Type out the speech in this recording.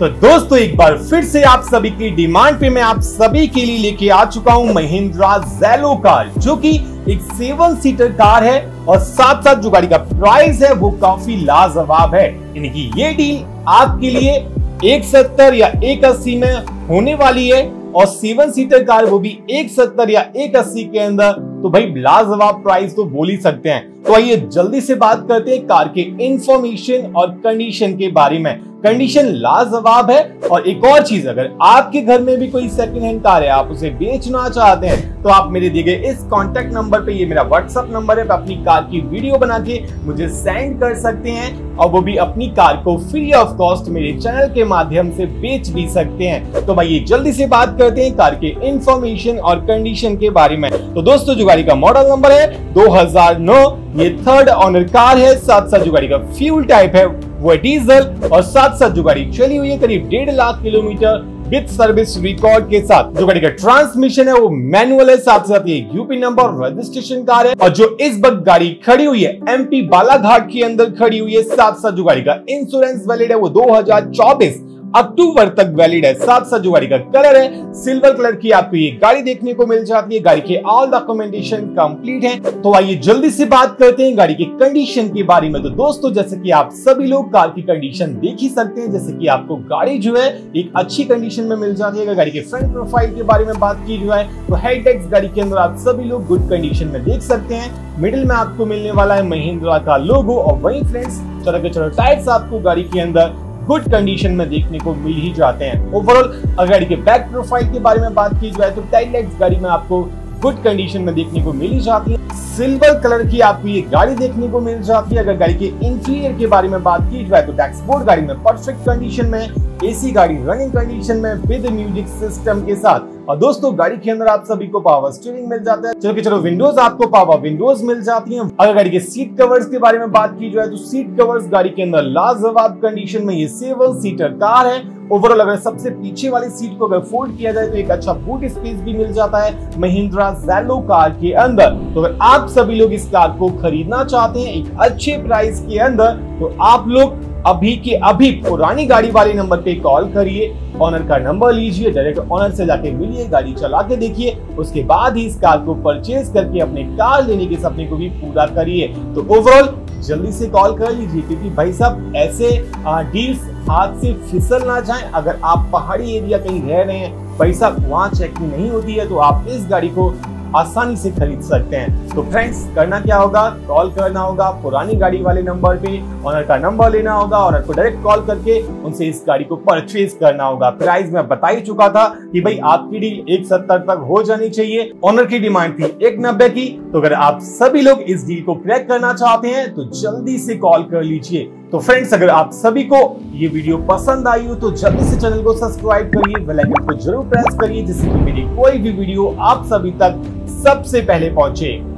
तो दोस्तों एक बार फिर से आप सभी की डिमांड पे मैं आप सभी के लिए लेके आ चुका हूं महिंद्रा ज़ैलो कार, जो कि एक 7 सीटर कार है और साथ साथ जो गाड़ी का प्राइस है वो काफी लाजवाब है। यानी कि ये डील आपके लिए 170 या 180 में होने वाली है और 7 सीटर कार वो भी 170 या 180 के अंदर, तो भाई लाजवाब प्राइस तो बोल ही सकते हैं। तो आइए जल्दी से बात करते हैं कार के इंफॉर्मेशन और कंडीशन के बारे में। कंडीशन लाजवाब है। और एक और चीज, अगर आपके घर में भी कोई सेकंड हैंड कार है, आप उसे बेचना चाहते हैं, तो आप मेरे दिए गए इस कॉन्टेक्ट नंबर पे, ये मेरा व्हाट्सएप नंबर है, तो अपनी कार की वीडियो बना के मुझे सेंड कर सकते हैं और वो भी अपनी कार को फ्री ऑफ कॉस्ट मेरे चैनल के माध्यम से बेच भी सकते हैं। तो भाई जल्दी से बात करते हैं कार के इंफॉर्मेशन और कंडीशन के बारे में। तो दोस्तों जो गाड़ी का मॉडल नंबर है 2009, ये 3rd ऑनर कार है। साथ साथ जो गाड़ी का फ्यूल टाइप है वो डीजल और साथ साथ जो गाड़ी चली हुई है करीब 1.5 lakh kilometre with service record के साथ। जो गाड़ी का ट्रांसमिशन है वो मैनुअल है। साथ साथ ये यूपी नंबर रजिस्ट्रेशन कार है और जो इस वक्त गाड़ी खड़ी हुई है एमपी बालाघाट के अंदर खड़ी हुई है। साथ साथ जो गाड़ी का इंश्योरेंस वैलिड है वो 2024 अक्टूबर तक वैलिड है। साथ साथ जो गाड़ी का कलर है सिल्वर कलर की आपको ये गाड़ी देखने को मिल जाती है। गाड़ी के ऑल डॉक्यूमेंटेशन कंप्लीट है। तो आइए जल्दी से बात करते हैं गाड़ी के कंडीशन के बारे में। तो दोस्तों जैसे कि आप सभी लोग कार की कंडीशन देख ही सकते हैं, जैसे कि आपको गाड़ी जो है एक अच्छी कंडीशन में मिल जाती है। गाड़ी के फ्रंट प्रोफाइल के बारे में बात की जाए तो हेड लाइट्स गाड़ी के अंदर आप सभी लोग गुड कंडीशन में देख सकते हैं। मिडिल में आपको मिलने वाला है महिंद्रा का लोगो और वही फ्रेंड्स चलो के चलो टायर्स आपको गाड़ी के अंदर गुड कंडीशन में देखने को मिल ही जाते हैं। ओवरऑल अगर गाड़ी के बैक प्रोफाइल के बारे में बात की जाए तो टेल लाइट्स गाड़ी में आपको गुड कंडीशन में देखने को मिल ही जाती है। सिल्वर कलर की आपको ये गाड़ी देखने को मिल जाती है। अगर गाड़ी के इंटीरियर के बारे में बात की जाए तो डैशबोर्ड गाड़ी में परफेक्ट कंडीशन में, एसी गाड़ी रनिंग कंडीशन में विद म्यूजिक सिस्टम के साथ। और दोस्तों गाड़ी के अंदर आप सभी को पावर स्टीयरिंग मिल जाता है। चलो कि चलो विंडोज आपको पावर विंडोज मिल जाती हैं। अगर गाड़ी के सीट कवर्स के बारे में बात की जाए तो सीट कवर्स गाड़ी के अंदर लाजवाब कंडीशन में, ये 7 सीटर कार है। ओवरऑल अगर सबसे पीछे वाली सीट को अगर फोल्ड किया जाए तो एक अच्छा बूट स्पेस भी मिल जाता है महिंद्रा ज़ैलो कार के अंदर। तो अगर आप सभी लोग इस कार को खरीदना चाहते हैं एक अच्छे प्राइस के अंदर, तो आप लोग अभी के अभी पुरानी गाड़ी वाले नंबर पे कॉल करिए, ऑनर का नंबर लीजिए, डायरेक्ट ऑनर से जाके मिलिए, गाड़ी चला के देखिए, उसके बाद ही इस कार को परचेज करके अपने कार लेने के सपने को भी पूरा करिए। तो ओवरऑल जल्दी से कॉल कर लीजिए क्योंकि भाई साहब ऐसे डील्स हाथ से फिसल ना जाए। अगर आप पहाड़ी एरिया कहीं रह रहे हैं भाई साहब, वहाँ चेकिंग नहीं होती है, तो आप इस गाड़ी को आसानी से खरीद सकते हैं। तो फ्रेंड्स करना क्या होगा, कॉल करना होगा पुरानी गाड़ी वाले नंबर पे, ऑनर का नंबर लेना होगा और आपको डायरेक्ट कॉल करके उनसे इस गाड़ी को परचेज करना होगा। प्राइस मैं बता ही चुका था कि भाई आपकी डील 170 तक हो जानी चाहिए, ऑनर की डिमांड थी 190 की। तो अगर आप सभी लोग इस डील को क्रैक करना चाहते हैं तो जल्दी से कॉल कर लीजिए। तो फ्रेंड्स अगर आप सभी को ये वीडियो पसंद आई हो तो जल्दी से चैनल को सब्सक्राइब करिए, बेल आइकन को जरूर प्रेस करिए, जिससे कि मेरी कोई भी वीडियो आप सभी तक सबसे पहले पहुंचे।